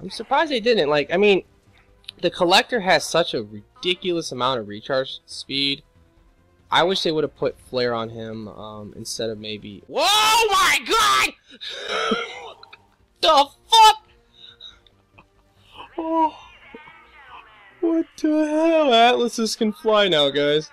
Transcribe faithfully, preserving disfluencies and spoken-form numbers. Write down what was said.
I'm surprised they didn't. Like, I mean, the collector has such a ridiculous amount of recharge speed. I wish they would have put Flare on him um, instead of maybe... Whoa, my God! The fuck? Oh, what the hell? Atlases can fly now, guys.